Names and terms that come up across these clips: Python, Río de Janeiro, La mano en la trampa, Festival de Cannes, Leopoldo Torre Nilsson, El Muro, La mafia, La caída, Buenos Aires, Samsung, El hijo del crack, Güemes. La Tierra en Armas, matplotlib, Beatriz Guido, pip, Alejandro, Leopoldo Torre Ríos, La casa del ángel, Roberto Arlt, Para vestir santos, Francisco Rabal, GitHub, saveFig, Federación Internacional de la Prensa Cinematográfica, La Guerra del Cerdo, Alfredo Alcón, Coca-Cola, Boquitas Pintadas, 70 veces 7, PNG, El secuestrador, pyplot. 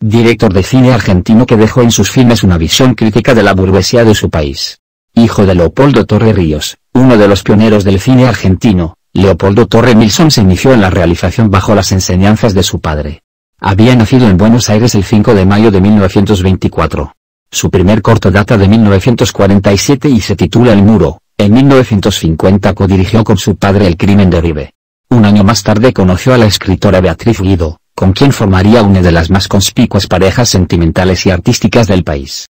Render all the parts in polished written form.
director de cine argentino que dejó en sus filmes una visión crítica de la burguesía de su país. Hijo de Leopoldo Torre Ríos, uno de los pioneros del cine argentino, Leopoldo Torre Nilsson se inició en la realización bajo las enseñanzas de su padre. Había nacido en Buenos Aires el 5 de mayo de 1924. Su primer corto data de 1947 y se titula El Muro. En 1950 codirigió con su padre El Crimen de Oribe. Un año más tarde conoció a la escritora Beatriz Guido, con quien formaría una de las más conspicuas parejas sentimentales y artísticas del país.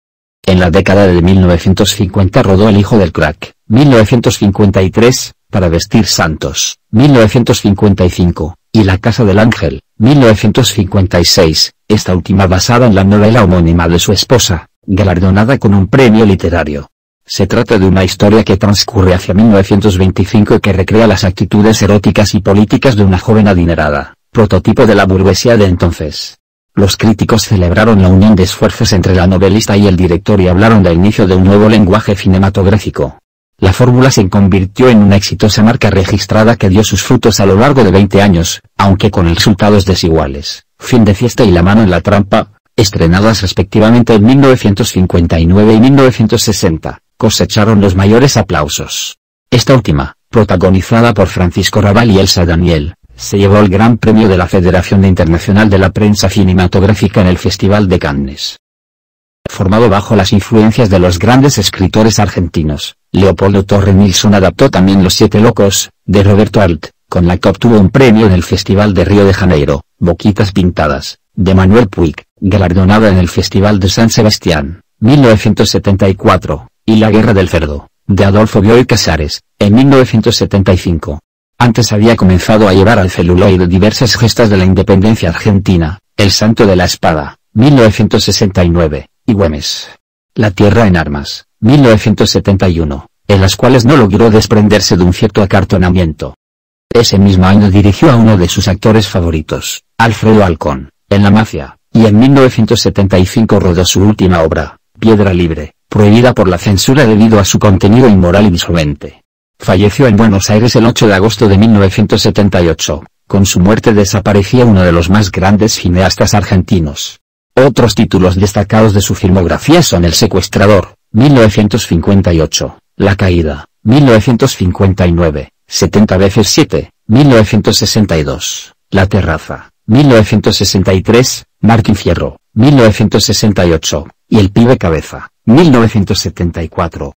En la década de 1950 rodó El hijo del crack, 1953, Para vestir santos, 1955, y La casa del ángel, 1956, esta última basada en la novela homónima de su esposa, galardonada con un premio literario. Se trata de una historia que transcurre hacia 1925 y que recrea las actitudes eróticas y políticas de una joven adinerada, prototipo de la burguesía de entonces. Los críticos celebraron la unión de esfuerzos entre la novelista y el director y hablaron del inicio de un nuevo lenguaje cinematográfico. La fórmula se convirtió en una exitosa marca registrada que dio sus frutos a lo largo de 20 años, aunque con resultados desiguales. Fin de fiesta y La mano en la trampa, estrenadas respectivamente en 1959 y 1960. Cosecharon los mayores aplausos. Esta última, protagonizada por Francisco Rabal y Elsa Daniel, se llevó el Gran Premio de la Federación Internacional de la Prensa Cinematográfica en el Festival de Cannes. Formado bajo las influencias de los grandes escritores argentinos, Leopoldo Torre Nilsson adaptó también Los Siete Locos, de Roberto Arlt, con la que obtuvo un premio en el Festival de Río de Janeiro, Boquitas Pintadas, de Manuel Puig, galardonada en el Festival de San Sebastián, 1974. Y La Guerra del Cerdo, de Adolfo Bioy Casares, en 1975. Antes había comenzado a llevar al celuloide diversas gestas de la independencia argentina, El Santo de la Espada, 1969, y Güemes. La Tierra en Armas, 1971, en las cuales no logró desprenderse de un cierto acartonamiento. Ese mismo año dirigió a uno de sus actores favoritos, Alfredo Alcón, en La mafia, y en 1975 rodó su última obra, Piedra Libre, prohibida por la censura debido a su contenido inmoral y disolvente. Falleció en Buenos Aires el 8 de agosto de 1978, con su muerte desaparecía uno de los más grandes cineastas argentinos. Otros títulos destacados de su filmografía son El secuestrador, 1958, La caída, 1959, 70 veces 7, 1962, La terraza, 1963, Martín Fierro, 1968, y El pibe cabeza, 1974.